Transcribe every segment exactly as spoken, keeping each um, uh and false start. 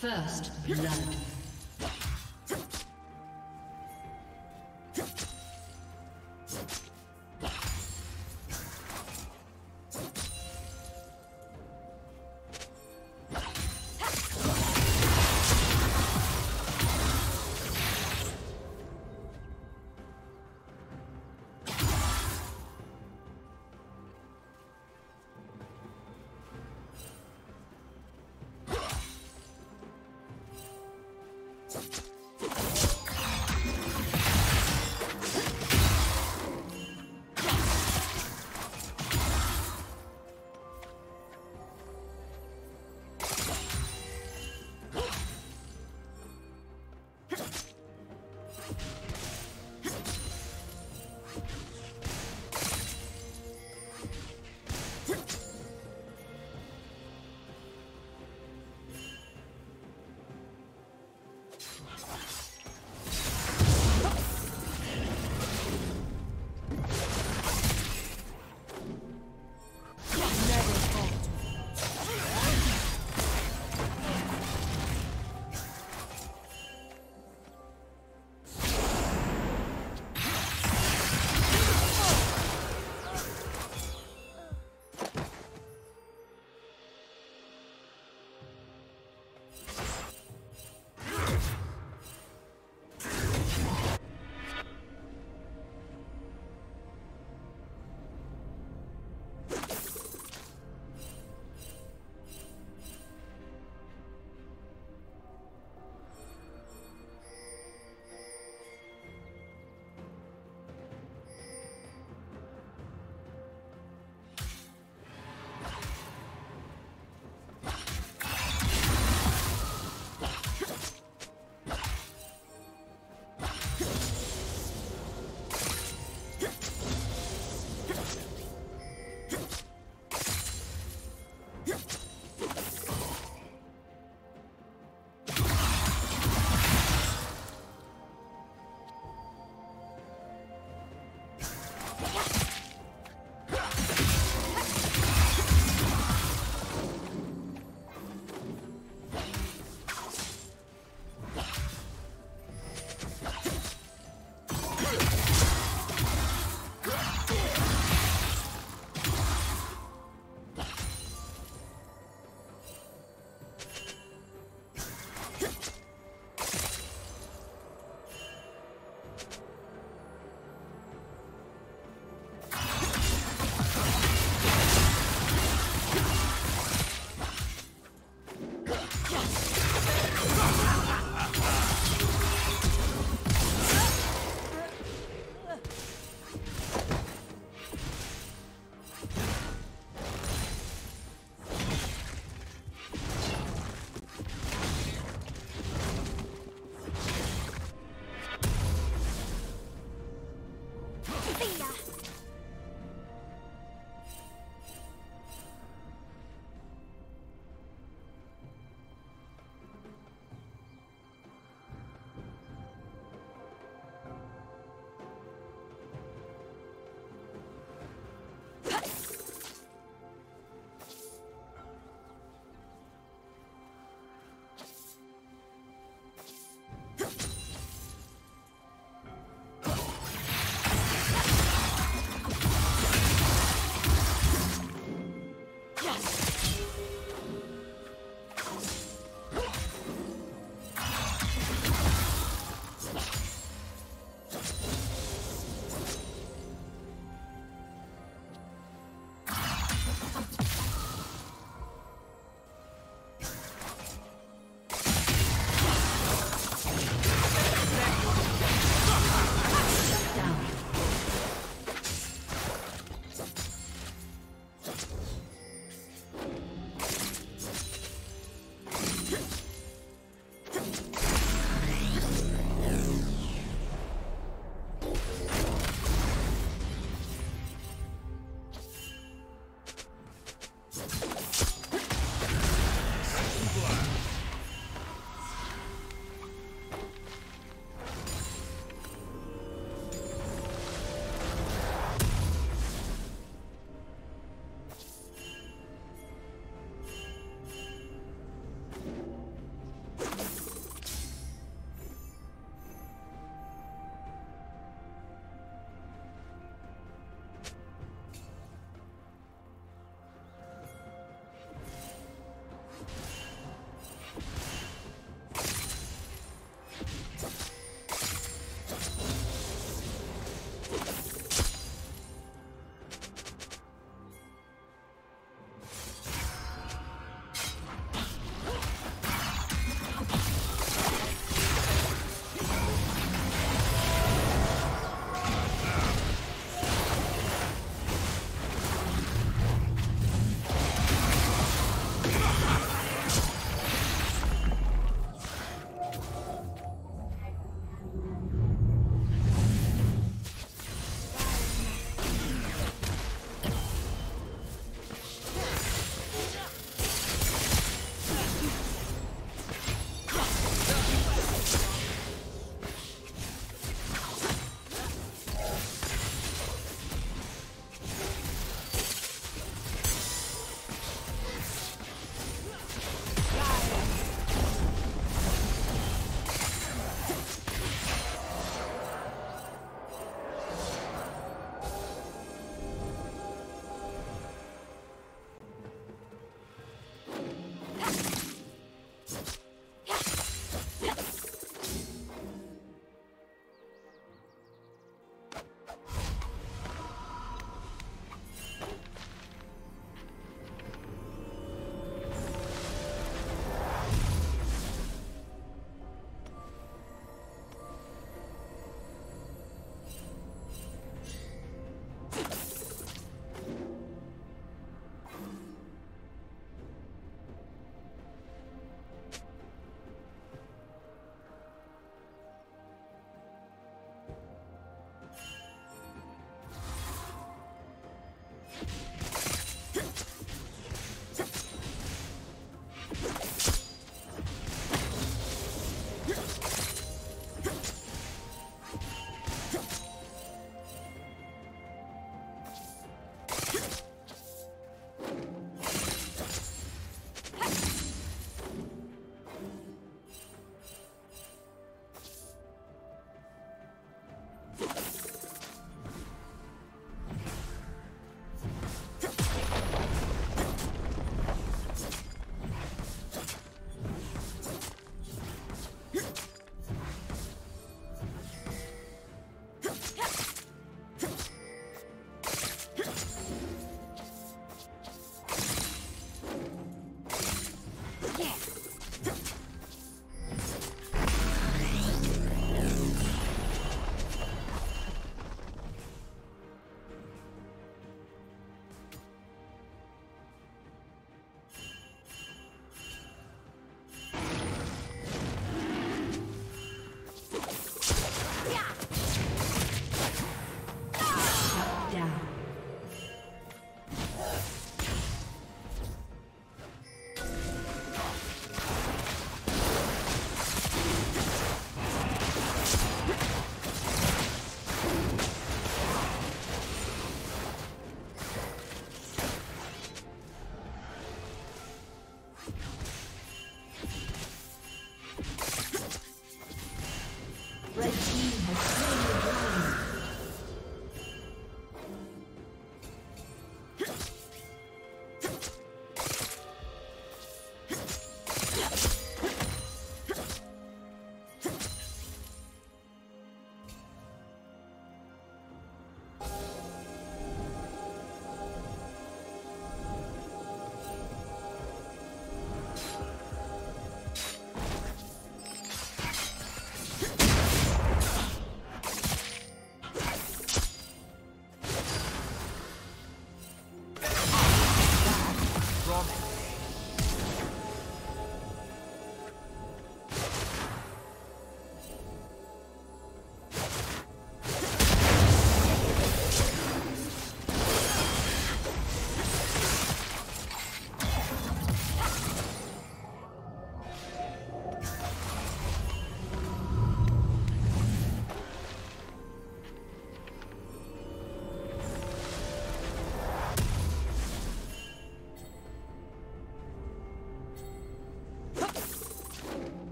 First blood.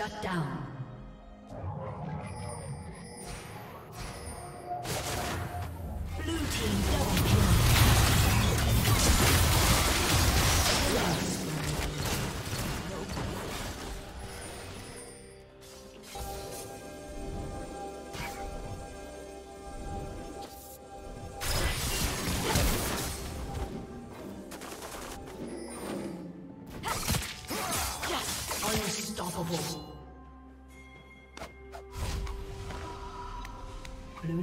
Shut down. Blue team double kill. Yes. Yes. Unstoppable. Blue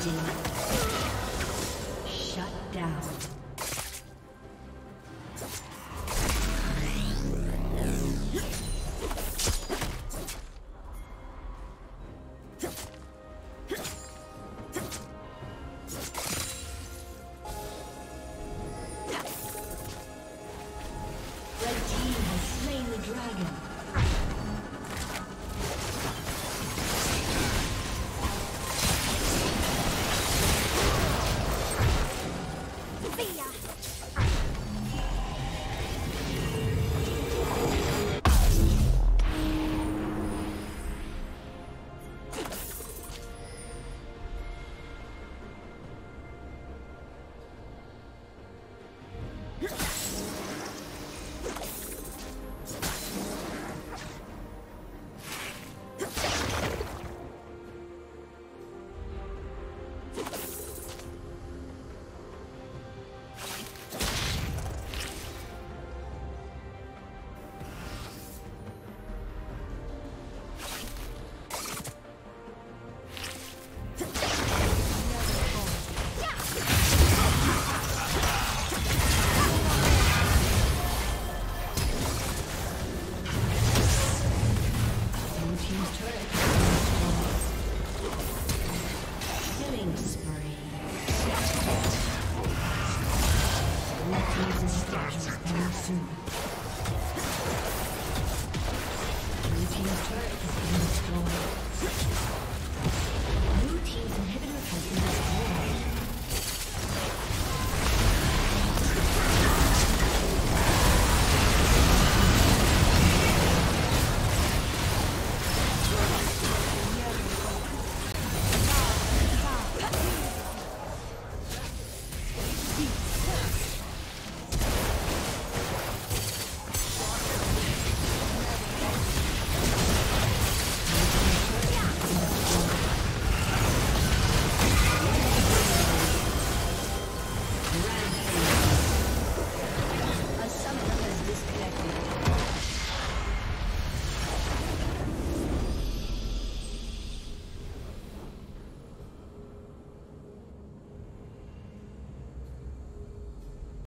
Dominating.